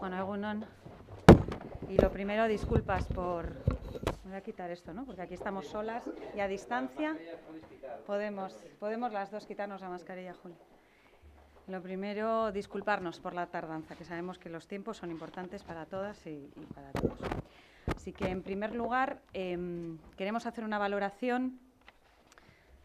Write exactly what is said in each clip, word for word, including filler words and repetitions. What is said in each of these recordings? Bueno, egunon. Y lo primero, disculpas por... Voy a quitar esto, ¿no? Porque aquí estamos solas y a distancia. Podemos, podemos las dos quitarnos la mascarilla, Julia. Lo primero, disculparnos por la tardanza, que sabemos que los tiempos son importantes para todas y, y para todos. Así que, en primer lugar, eh, queremos hacer una valoración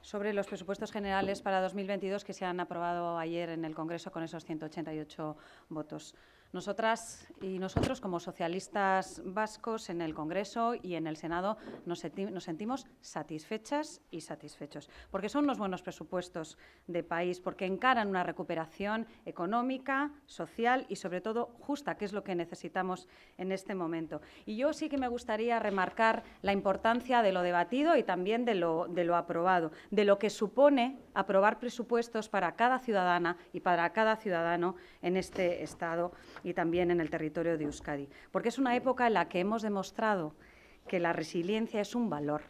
sobre los presupuestos generales para dos mil veintidós que se han aprobado ayer en el Congreso con esos ciento ochenta y ocho votos. Nosotras y nosotros, como socialistas vascos en el Congreso y en el Senado, nos, senti- nos sentimos satisfechas y satisfechos, porque son unos buenos presupuestos de país, porque encaran una recuperación económica, social y, sobre todo, justa, que es lo que necesitamos en este momento. Y yo sí que me gustaría remarcar la importancia de lo debatido y también de lo, de lo aprobado, de lo que supone aprobar presupuestos para cada ciudadana y para cada ciudadano en este Estado y también en el territorio de Euskadi, porque es una época en la que hemos demostrado que la resiliencia es un valor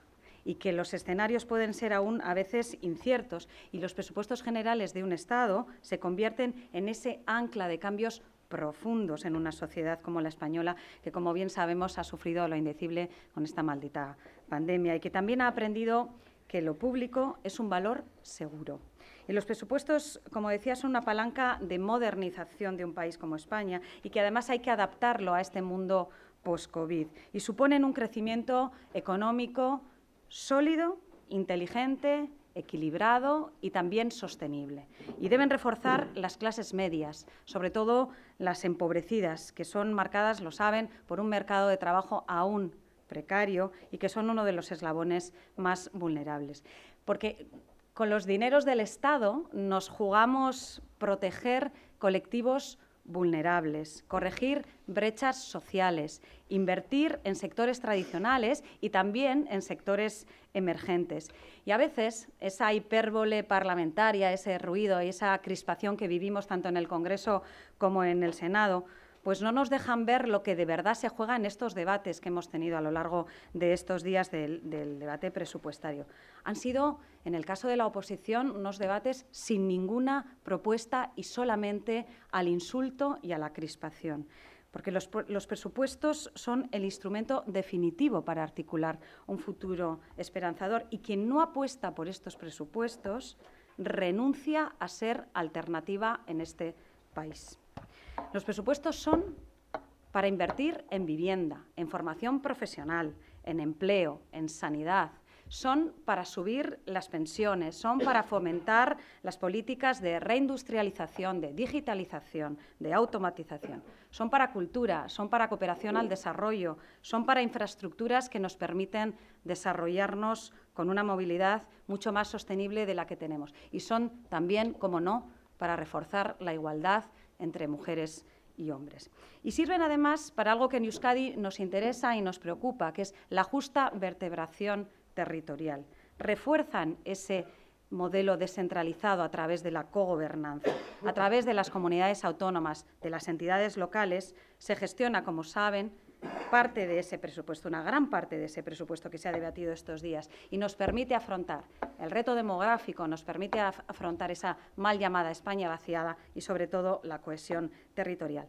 y que los escenarios pueden ser aún a veces inciertos y los presupuestos generales de un Estado se convierten en ese ancla de cambios profundos en una sociedad como la española, que, como bien sabemos, ha sufrido lo indecible con esta maldita pandemia y que también ha aprendido que lo público es un valor seguro. Y los presupuestos, como decía, son una palanca de modernización de un país como España y que además hay que adaptarlo a este mundo post-COVID. Y suponen un crecimiento económico sólido, inteligente, equilibrado y también sostenible. Y deben reforzar las clases medias, sobre todo las empobrecidas, que son marcadas, lo saben, por un mercado de trabajo aún precario y que son uno de los eslabones más vulnerables. Porque con los dineros del Estado nos jugamos proteger colectivos vulnerables, corregir brechas sociales, invertir en sectores tradicionales y también en sectores emergentes. Y a veces esa hipérbole parlamentaria, ese ruido y esa crispación que vivimos tanto en el Congreso como en el Senado, pues no nos dejan ver lo que de verdad se juega en estos debates que hemos tenido a lo largo de estos días del, del debate presupuestario. Han sido, en el caso de la oposición, unos debates sin ninguna propuesta y solamente al insulto y a la crispación. Porque los, los presupuestos son el instrumento definitivo para articular un futuro esperanzador y quien no apuesta por estos presupuestos renuncia a ser alternativa en este país. Los presupuestos son para invertir en vivienda, en formación profesional, en empleo, en sanidad. Son para subir las pensiones, son para fomentar las políticas de reindustrialización, de digitalización, de automatización. Son para cultura, son para cooperación al desarrollo, son para infraestructuras que nos permiten desarrollarnos con una movilidad mucho más sostenible de la que tenemos. Y son también, como no, para reforzar la igualdad entre mujeres y hombres. Y sirven además para algo que en Euskadi nos interesa y nos preocupa, que es la justa vertebración territorial. Refuerzan ese modelo descentralizado a través de la cogobernanza. A través de las comunidades autónomas, de las entidades locales, se gestiona, como saben, parte de ese presupuesto, una gran parte de ese presupuesto que se ha debatido estos días y nos permite afrontar el reto demográfico, nos permite af afrontar esa mal llamada España vaciada y, sobre todo, la cohesión territorial.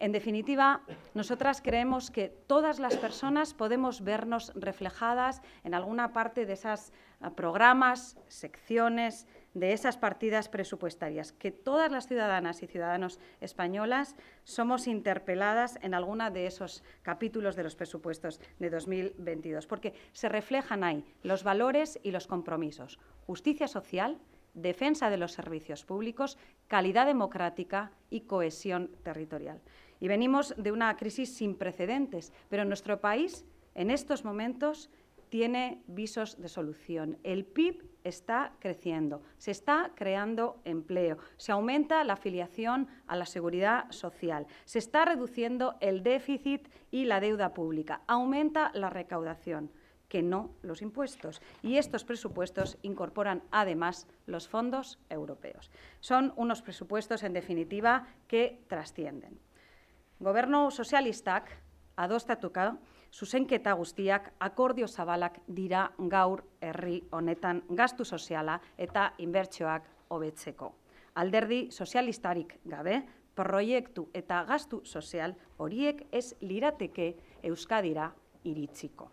En definitiva, nosotras creemos que todas las personas podemos vernos reflejadas en alguna parte de esos programas, secciones, de esas partidas presupuestarias, que todas las ciudadanas y ciudadanos españolas somos interpeladas en alguna de esos capítulos de los presupuestos de dos mil veintidós, porque se reflejan ahí los valores y los compromisos, justicia social, defensa de los servicios públicos, calidad democrática y cohesión territorial. Y venimos de una crisis sin precedentes, pero nuestro país en estos momentos tiene visos de solución. El P I B está creciendo, se está creando empleo, se aumenta la afiliación a la seguridad social, se está reduciendo el déficit y la deuda pública, aumenta la recaudación, que no los impuestos. Y estos presupuestos incorporan, además, los fondos europeos. Son unos presupuestos, en definitiva, que trascienden. Gobernu sozialistak adostatuka, zuzenketa guztiak akordio zabalak dira gaur herri honetan gastu soziala eta inbertsioak hobetzeko. Alderdi sozialistarik gabe proiektu eta gastu sozial horiek ez lirateke Euskadira iritsiko.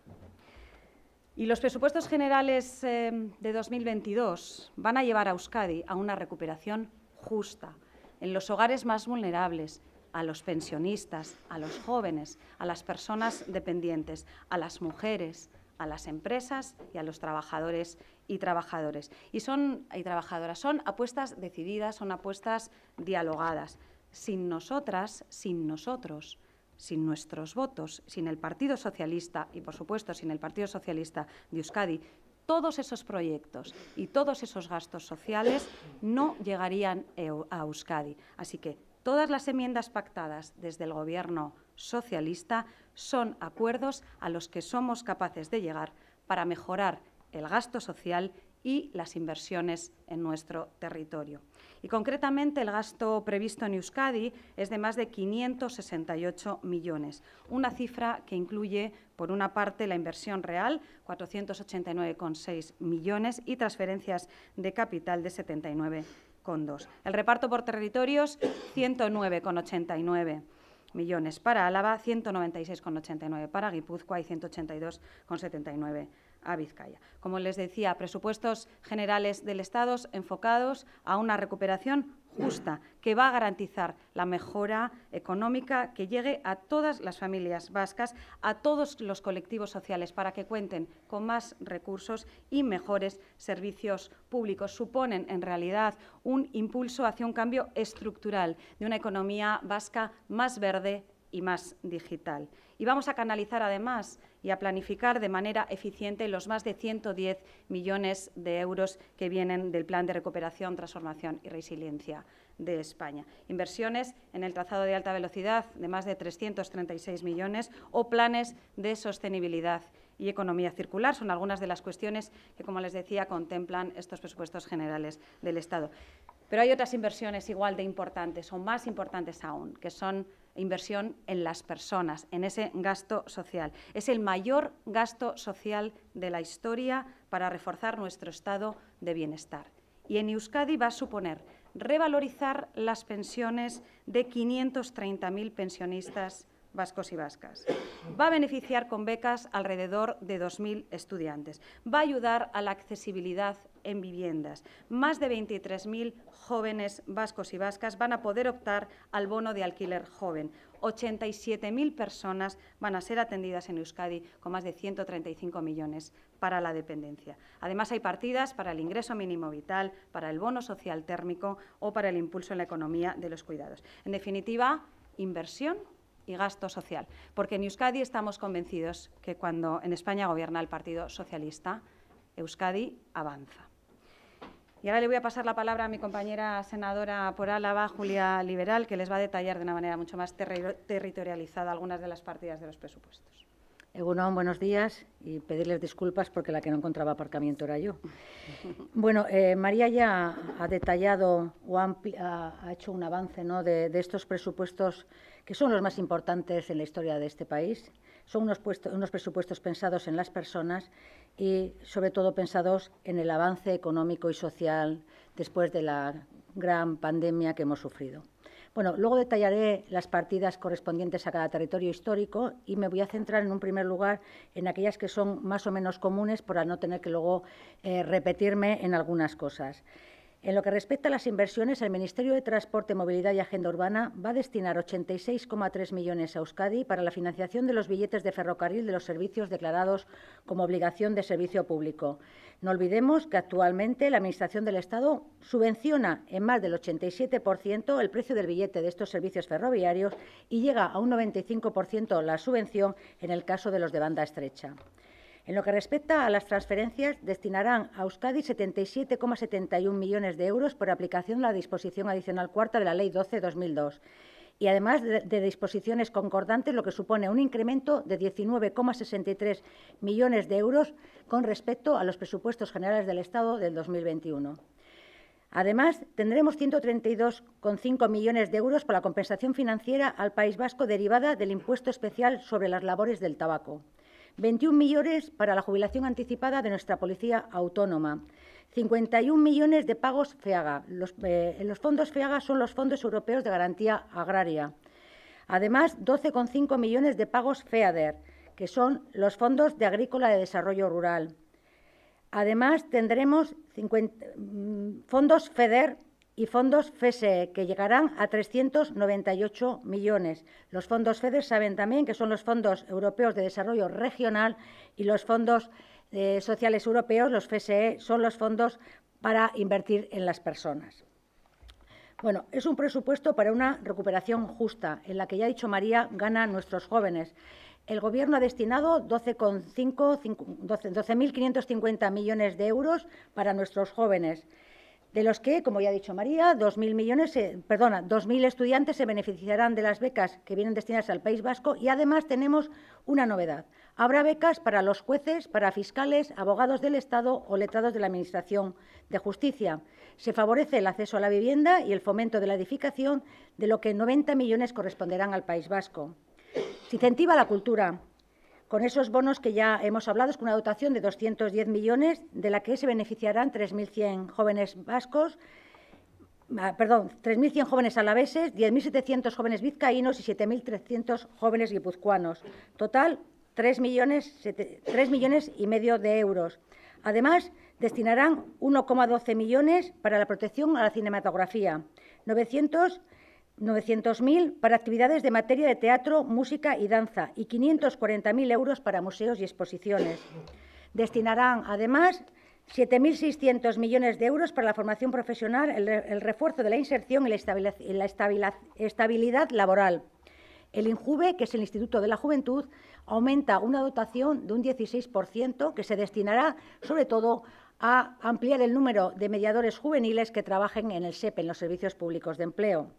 Y los presupuestos generales eh, de dos mil veintidós van a llevar a Euskadi a una recuperación justa en los hogares más vulnerables, a los pensionistas, a los jóvenes, a las personas dependientes, a las mujeres, a las empresas y a los trabajadores y trabajadoras. Y son, y trabajadoras, son apuestas decididas, son apuestas dialogadas. Sin nosotras, sin nosotros, sin nuestros votos, sin el Partido Socialista y, por supuesto, sin el Partido Socialista de Euskadi, todos esos proyectos y todos esos gastos sociales no llegarían a Euskadi. Así que todas las enmiendas pactadas desde el Gobierno socialista son acuerdos a los que somos capaces de llegar para mejorar el gasto social y las inversiones en nuestro territorio. Y concretamente el gasto previsto en Euskadi es de más de quinientos sesenta y ocho millones, una cifra que incluye, por una parte, la inversión real, cuatrocientos ochenta y nueve coma seis millones, y transferencias de capital de setenta y nueve coma dos. El reparto por territorios, ciento nueve coma ochenta y nueve millones para Álava, ciento noventa y seis coma ochenta y nueve para Guipúzcoa y ciento ochenta y dos coma setenta y nueve a Vizcaya. Como les decía, presupuestos generales del Estado enfocados a una recuperación justa que va a garantizar la mejora económica que llegue a todas las familias vascas, a todos los colectivos sociales, para que cuenten con más recursos y mejores servicios públicos. Suponen, en realidad, un impulso hacia un cambio estructural de una economía vasca más verde y más digital. Y vamos a canalizar, además, y a planificar de manera eficiente los más de ciento diez millones de euros que vienen del Plan de Recuperación, Transformación y Resiliencia de España. Inversiones en el trazado de alta velocidad de más de trescientos treinta y seis millones o planes de sostenibilidad y economía circular son algunas de las cuestiones que, como les decía, contemplan estos presupuestos generales del Estado. Pero hay otras inversiones igual de importantes o más importantes aún, que son inversión en las personas, en ese gasto social. Es el mayor gasto social de la historia para reforzar nuestro estado de bienestar. Y en Euskadi va a suponer revalorizar las pensiones de quinientos treinta mil pensionistas vascos y vascas. Va a beneficiar con becas alrededor de dos mil estudiantes. Va a ayudar a la accesibilidad en viviendas. Más de veintitrés mil jóvenes vascos y vascas van a poder optar al bono de alquiler joven. ochenta y siete mil personas van a ser atendidas en Euskadi, con más de ciento treinta y cinco millones para la dependencia. Además, hay partidas para el ingreso mínimo vital, para el bono social térmico o para el impulso en la economía de los cuidados. En definitiva, inversión y gasto social, porque en Euskadi estamos convencidos que cuando en España gobierna el Partido Socialista, Euskadi avanza. Y ahora le voy a pasar la palabra a mi compañera senadora por Álava, Julia Liberal, que les va a detallar de una manera mucho más ter territorializada algunas de las partidas de los presupuestos. Egunon, buenos días, y pedirles disculpas porque la que no encontraba aparcamiento era yo. Bueno, eh, María ya ha detallado o ha, ha hecho un avance, ¿no?, de, de estos presupuestos que son los más importantes en la historia de este país. Son unos, puesto, unos presupuestos pensados en las personas y, sobre todo, pensados en el avance económico y social después de la gran pandemia que hemos sufrido. Bueno, luego detallaré las partidas correspondientes a cada territorio histórico y me voy a centrar, en un primer lugar, en aquellas que son más o menos comunes para no tener que luego eh, repetirme en algunas cosas. En lo que respecta a las inversiones, el Ministerio de Transporte, Movilidad y Agenda Urbana va a destinar ochenta y seis coma tres millones a Euskadi para la financiación de los billetes de ferrocarril de los servicios declarados como obligación de servicio público. No olvidemos que actualmente la Administración del Estado subvenciona en más del ochenta y siete por ciento el precio del billete de estos servicios ferroviarios y llega a un noventa y cinco por ciento la subvención en el caso de los de banda estrecha. En lo que respecta a las transferencias, destinarán a Euskadi setenta y siete coma setenta y uno millones de euros por aplicación de la disposición adicional cuarta de la Ley doce barra dos mil dos y, además de, de disposiciones concordantes, lo que supone un incremento de diecinueve coma sesenta y tres millones de euros con respecto a los presupuestos generales del Estado del dos mil veintiuno. Además, tendremos ciento treinta y dos coma cinco millones de euros para la compensación financiera al País Vasco derivada del impuesto especial sobre las labores del tabaco. veintiún millones para la jubilación anticipada de nuestra policía autónoma, cincuenta y un millones de pagos FEAGA. Los, eh, los fondos FEAGA son los fondos europeos de garantía agraria. Además, doce coma cinco millones de pagos FEADER, que son los fondos de agrícola de desarrollo rural. Además, tendremos cincuenta, fondos FEDER y fondos F S E, que llegarán a trescientos noventa y ocho millones. Los fondos FEDER saben también que son los fondos europeos de desarrollo regional y los fondos eh, sociales europeos, los F S E, son los fondos para invertir en las personas. Bueno, es un presupuesto para una recuperación justa, en la que, ya ha dicho María, ganan nuestros jóvenes. El Gobierno ha destinado doce mil quinientos cincuenta millones de euros para nuestros jóvenes, de los que, como ya ha dicho María, dos mil millones, eh, perdona, dos mil estudiantes se beneficiarán de las becas que vienen destinadas al País Vasco, y además tenemos una novedad. Habrá becas para los jueces, para fiscales, abogados del Estado o letrados de la Administración de Justicia. Se favorece el acceso a la vivienda y el fomento de la edificación, de lo que noventa millones corresponderán al País Vasco. Se incentiva la cultura con esos bonos que ya hemos hablado, es con una dotación de doscientos diez millones, de la que se beneficiarán tres mil cien jóvenes vascos, perdón, tres mil cien jóvenes alaveses, diez mil setecientos jóvenes vizcaínos y siete mil trescientos jóvenes guipuzcoanos. Total, tres millones y medio de euros. Además, destinarán uno coma doce millones para la protección a la cinematografía, novecientos novecientos mil para actividades de materia de teatro, música y danza y quinientos cuarenta mil euros para museos y exposiciones. Destinarán, además, siete mil seiscientos millones de euros para la formación profesional, el, el refuerzo de la inserción y la estabilidad, y la estabilidad, estabilidad laboral. El INJUVE, que es el Instituto de la Juventud, aumenta una dotación de un dieciséis por ciento que se destinará, sobre todo, a ampliar el número de mediadores juveniles que trabajen en el S E P, en los servicios públicos de empleo.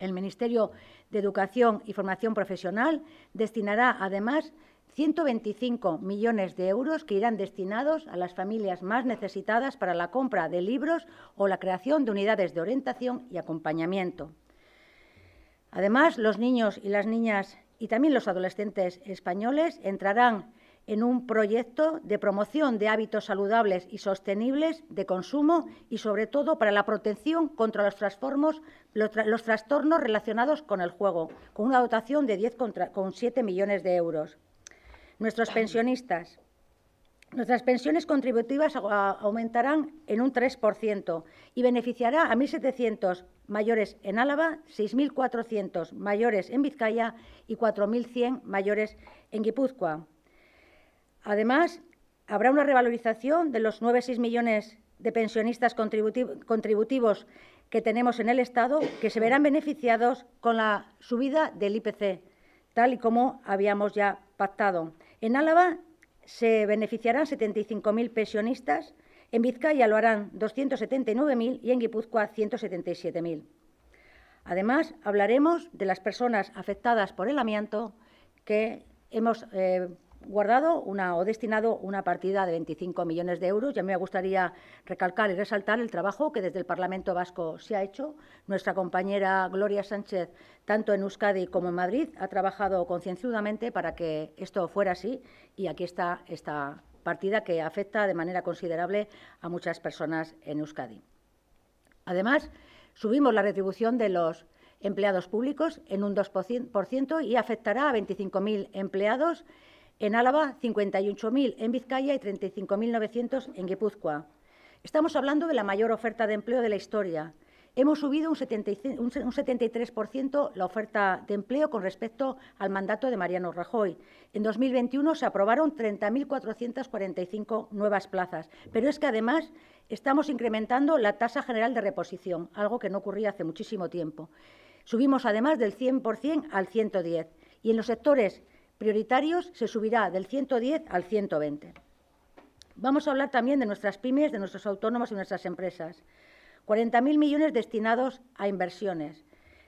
El Ministerio de Educación y Formación Profesional destinará, además, ciento veinticinco millones de euros que irán destinados a las familias más necesitadas para la compra de libros o la creación de unidades de orientación y acompañamiento. Además, los niños y las niñas y también los adolescentes españoles entrarán en un proyecto de promoción de hábitos saludables y sostenibles de consumo y, sobre todo, para la protección contra los, los, tra los trastornos relacionados con el juego, con una dotación de diez coma siete millones de euros. Nuestros pensionistas. Nuestras pensiones contributivas aumentarán en un tres por ciento y beneficiará a mil setecientos mayores en Álava, seis mil cuatrocientos mayores en Vizcaya y cuatro mil cien mayores en Guipúzcoa. Además, habrá una revalorización de los nueve coma seis millones de pensionistas contributivos que tenemos en el Estado, que se verán beneficiados con la subida del I P C, tal y como habíamos ya pactado. En Álava se beneficiarán setenta y cinco mil pensionistas, en Vizcaya lo harán doscientos setenta y nueve mil y en Guipúzcoa ciento setenta y siete mil. Además, hablaremos de las personas afectadas por el amianto, que hemos eh, guardado una, o destinado una partida de veinticinco millones de euros. Y a mí me gustaría recalcar y resaltar el trabajo que desde el Parlamento Vasco se ha hecho. Nuestra compañera Gloria Sánchez, tanto en Euskadi como en Madrid, ha trabajado concienzudamente para que esto fuera así, y aquí está esta partida que afecta de manera considerable a muchas personas en Euskadi. Además, subimos la retribución de los empleados públicos en un dos por ciento y afectará a veinticinco mil empleados en Álava, cincuenta y ocho mil en Vizcaya y treinta y cinco mil novecientos en Guipúzcoa. Estamos hablando de la mayor oferta de empleo de la historia. Hemos subido un setenta y tres por ciento la oferta de empleo con respecto al mandato de Mariano Rajoy. En dos mil veintiuno se aprobaron treinta mil cuatrocientas cuarenta y cinco nuevas plazas, pero es que además estamos incrementando la tasa general de reposición, algo que no ocurría hace muchísimo tiempo. Subimos además del cien por ciento al ciento diez por ciento y en los sectores prioritarios se subirá del ciento diez al ciento veinte. Vamos a hablar también de nuestras pymes, de nuestros autónomos y nuestras empresas. cuarenta mil millones destinados a inversiones.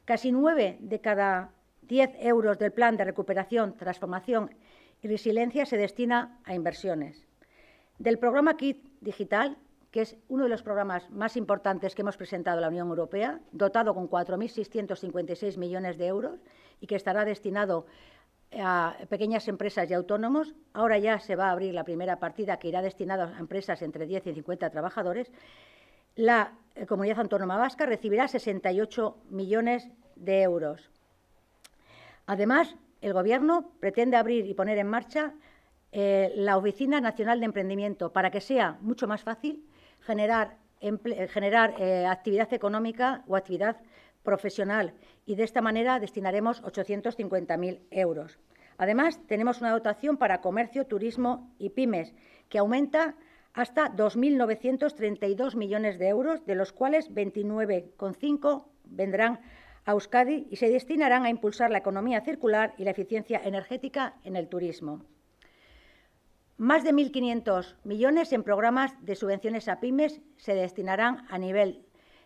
Casi nueve de cada diez euros del Plan de Recuperación, Transformación y Resiliencia se destina a inversiones. Del programa Kit Digital, que es uno de los programas más importantes que hemos presentado a la Unión Europea, dotado con cuatro mil seiscientos cincuenta y seis millones de euros y que estará destinado a pequeñas empresas y autónomos. Ahora ya se va a abrir la primera partida que irá destinada a empresas entre diez y cincuenta trabajadores. La Comunidad Autónoma Vasca recibirá sesenta y ocho millones de euros. Además, el Gobierno pretende abrir y poner en marcha eh, la Oficina Nacional de Emprendimiento para que sea mucho más fácil generar, generar eh, actividad económica o actividad profesional, y de esta manera destinaremos ochocientos cincuenta mil euros. Además, tenemos una dotación para comercio, turismo y pymes que aumenta hasta dos mil novecientos treinta y dos millones de euros, de los cuales veintinueve coma cinco vendrán a Euskadi y se destinarán a impulsar la economía circular y la eficiencia energética en el turismo. Más de mil quinientos millones en programas de subvenciones a pymes se destinarán a nivel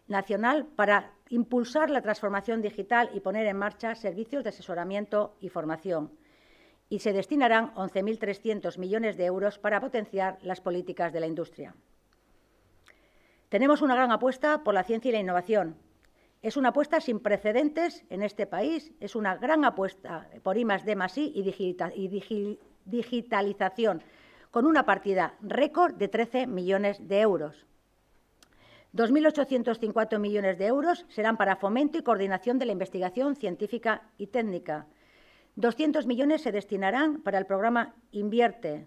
nacional para impulsar la transformación digital y poner en marcha servicios de asesoramiento y formación. Y se destinarán once mil trescientos millones de euros para potenciar las políticas de la industria. Tenemos una gran apuesta por la ciencia y la innovación. Es una apuesta sin precedentes en este país, es una gran apuesta por I más D más I y, digita y digi digitalización, con una partida récord de trece millones de euros. dos mil ochocientos cincuenta millones de euros serán para fomento y coordinación de la investigación científica y técnica. doscientos millones se destinarán para el programa Invierte.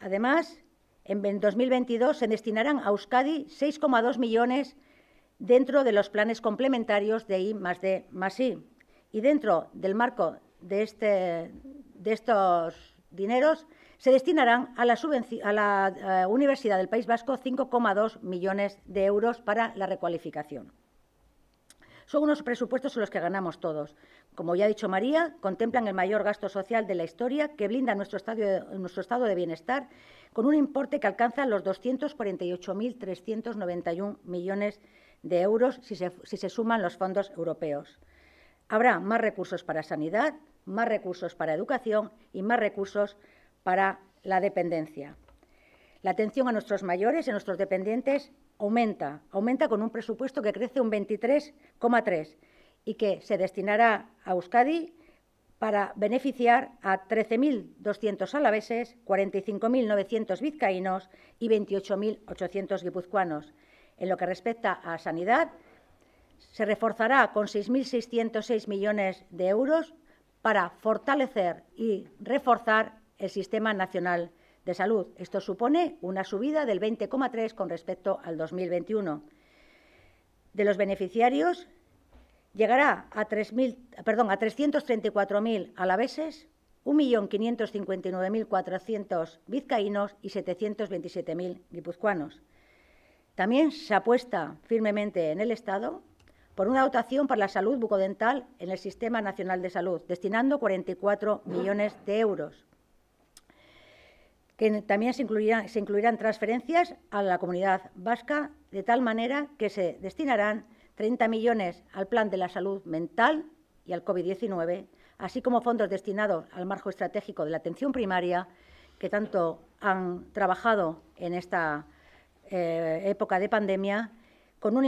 Además, en dos mil veintidós se destinarán a Euskadi seis coma dos millones dentro de los planes complementarios de I más D más I. Y dentro del marco de, este, de estos dineros se destinarán a la, a la a Universidad del País Vasco cinco coma dos millones de euros para la recualificación. Son unos presupuestos en los que ganamos todos. Como ya ha dicho María, contemplan el mayor gasto social de la historia, que blinda nuestro, estadio, nuestro estado de bienestar, con un importe que alcanza los doscientos cuarenta y ocho mil trescientos noventa y un millones de euros si se, si se suman los fondos europeos. Habrá más recursos para sanidad, más recursos para educación y más recursos para la dependencia. La atención a nuestros mayores y a nuestros dependientes aumenta, aumenta con un presupuesto que crece un veintitrés coma tres por ciento y que se destinará a Euskadi para beneficiar a trece mil doscientos alaveses, cuarenta y cinco mil novecientos vizcaínos y veintiocho mil ochocientos guipuzcoanos. En lo que respecta a sanidad, se reforzará con seis mil seiscientos seis millones de euros para fortalecer y reforzar el Sistema Nacional de Salud. Esto supone una subida del veinte coma tres por ciento con respecto al dos mil veintiuno. De los beneficiarios, llegará a, tres mil, perdón, a trescientos treinta y cuatro mil alaveses, un millón quinientos cincuenta y nueve mil cuatrocientos vizcaínos y setecientos veintisiete mil guipuzcoanos. También se apuesta firmemente en el Estado por una dotación para la salud bucodental en el Sistema Nacional de Salud, destinando cuarenta y cuatro millones de euros. Que también se incluirán, se incluirán transferencias a la Comunidad Vasca, de tal manera que se destinarán treinta millones al Plan de la Salud Mental y al COVID diecinueve, así como fondos destinados al marco estratégico de la atención primaria, que tanto han trabajado en esta eh, época de pandemia, con un